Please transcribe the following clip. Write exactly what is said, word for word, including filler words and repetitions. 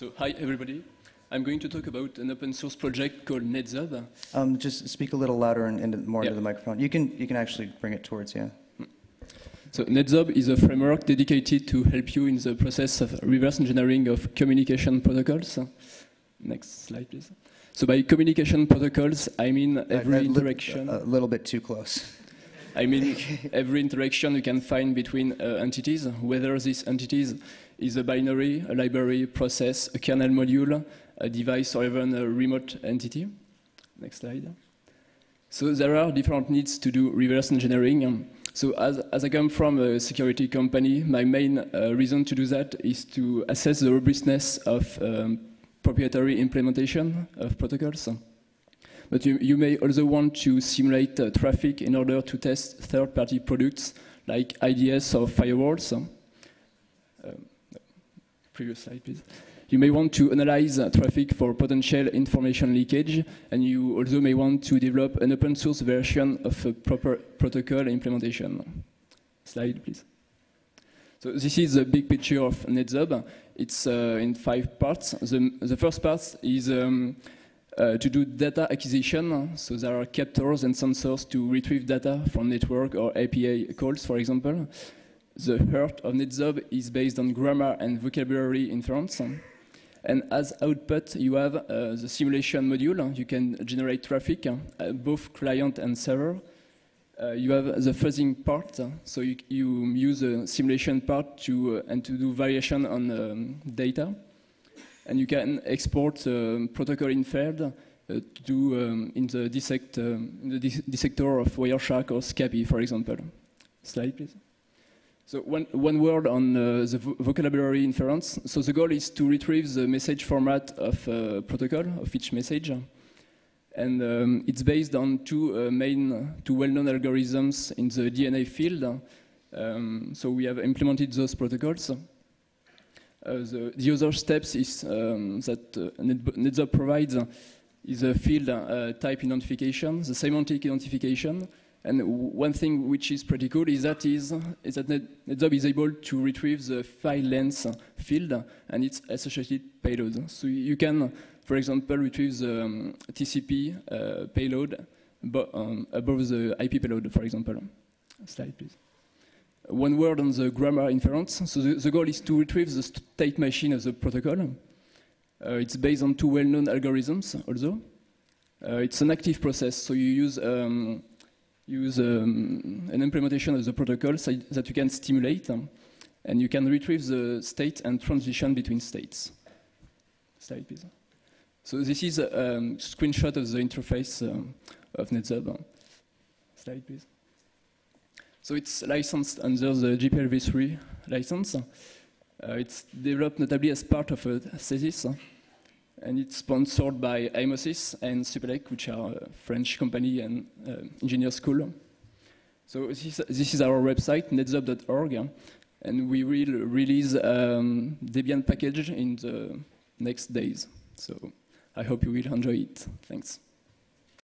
So, hi everybody. I'm going to talk about an open source project called NetZob. Um, just speak a little louder and, and more yeah. into the microphone. You can, you can actually bring it towards you. Yeah. So NetZob is a framework dedicated to help you in the process of reverse engineering of communication protocols. Next slide, please. So by communication protocols, I mean every uh, interaction. A little bit too close. I mean every interaction you can find between uh, entities, whether these entities is a binary, a library, process, a kernel module, a device, or even a remote entity. Next slide. So there are different needs to do reverse engineering. So as, as I come from a security company, my main uh, reason to do that is to assess the robustness of um, proprietary implementation of protocols. But you, you may also want to simulate uh, traffic in order to test third-party products like I D S or firewalls. Um, previous slide, please. You may want to analyze uh, traffic for potential information leakage, and you also may want to develop an open source version of a proper protocol implementation. Slide, please. So this is the big picture of NetZob. It's uh, in five parts. The, the first part is um, uh, to do data acquisition. So there are captors and sensors to retrieve data from network or A P I calls, for example. The heart of NetZob is based on grammar and vocabulary inference. And as output, you have uh, the simulation module. You can generate traffic, uh, both client and server. Uh, you have the fuzzing part, so you, you use the simulation part to, uh, and to do variation on um, data. And you can export uh, protocol inferred uh, to do um, in the, dissect, uh, in the dis dissector of Wireshark or SCAPI, for example. Slide, please. So one, one word on uh, the vo vocabulary inference. So the goal is to retrieve the message format of uh, protocol, of each message. And um, it's based on two uh, main, two well-known algorithms in the D N A field. Um, so we have implemented those protocols. Uh, the, the other steps is, um, that uh, NetZob provides is a field uh, type identification, the semantic identification. And one thing which is pretty cool is that, is, is that NetZob is able to retrieve the file length field and its associated payload. So you can, for example, retrieve the um, T C P uh, payload um, above the I P payload, for example. Slide, please. One word on the grammar inference. So the, the goal is to retrieve the state machine of the protocol. Uh, it's based on two well-known algorithms also. Uh, it's an active process, so you use um, use um, an implementation of the protocol so that you can stimulate, um, and you can retrieve the state and transition between states. Slide, please. So this is a um, screenshot of the interface um, of NetZob. Slide, please. So it's licensed under the G P L v three license. Uh, it's developed notably as part of a thesis, and it's sponsored by Imosis and Supelec, which are a French company and uh, engineer school. So this is, this is our website, netzob dot org, and we will release um, Debian package in the next days. So I hope you will enjoy it. Thanks.